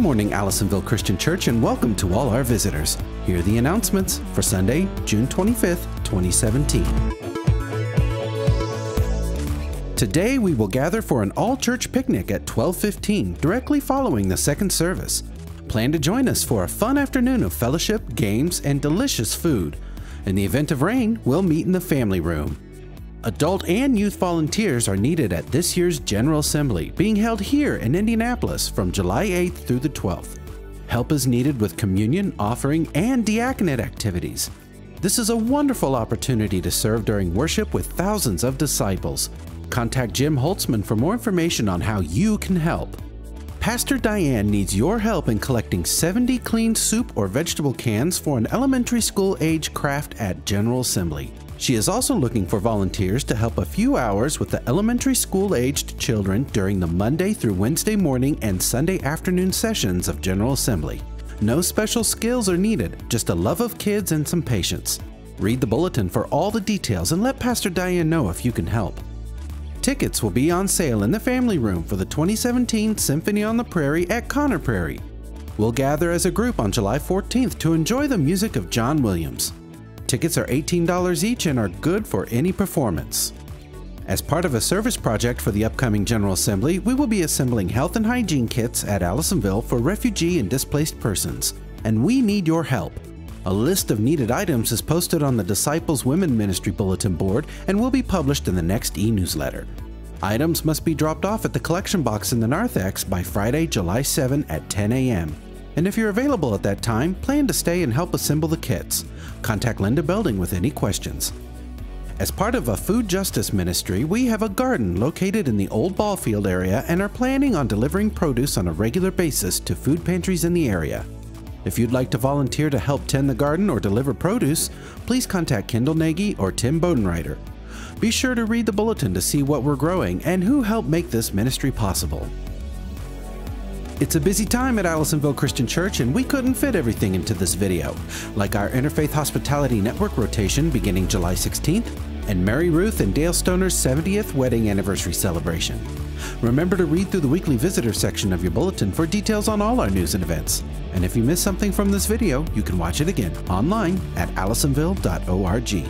Good morning, Allisonville Christian Church, and welcome to all our visitors. Here are the announcements for Sunday, June 25th, 2017. Today we will gather for an all-church picnic at 12:15, directly following the second service. Plan to join us for a fun afternoon of fellowship, games, and delicious food. In the event of rain, we'll meet in the family room. Adult and youth volunteers are needed at this year's General Assembly, being held here in Indianapolis from July 8th through the 12th. Help is needed with communion, offering, and diaconate activities. This is a wonderful opportunity to serve during worship with thousands of disciples. Contact Jim Holzman for more information on how you can help. Pastor Diane needs your help in collecting 70 clean soup or vegetable cans for an elementary school age craft at General Assembly. She is also looking for volunteers to help a few hours with the elementary school-aged children during the Monday through Wednesday morning and Sunday afternoon sessions of General Assembly. No special skills are needed, just a love of kids and some patience. Read the bulletin for all the details and let Pastor Diane know if you can help. Tickets will be on sale in the family room for the 2017 Symphony on the Prairie at Conner Prairie. We'll gather as a group on July 14th to enjoy the music of John Williams. Tickets are $18 each and are good for any performance. As part of a service project for the upcoming General Assembly, we will be assembling health and hygiene kits at Allisonville for refugee and displaced persons, and we need your help. A list of needed items is posted on the Disciples Women Ministry bulletin board and will be published in the next e-newsletter. Items must be dropped off at the collection box in the Narthex by Friday, July 7 at 10 a.m. And if you're available at that time, plan to stay and help assemble the kits. Contact Linda Belding with any questions. As part of a food justice ministry, we have a garden located in the old ball field area and are planning on delivering produce on a regular basis to food pantries in the area. If you'd like to volunteer to help tend the garden or deliver produce, please contact Kendall Nagy or Tim Bodenreiter. Be sure to read the bulletin to see what we're growing and who helped make this ministry possible. It's a busy time at Allisonville Christian Church, and we couldn't fit everything into this video, like our Interfaith Hospitality Network rotation beginning July 16th, and Mary Ruth and Dale Stoner's 70th wedding anniversary celebration. Remember to read through the weekly visitor section of your bulletin for details on all our news and events. And if you missed something from this video, you can watch it again online at Allisonville.org.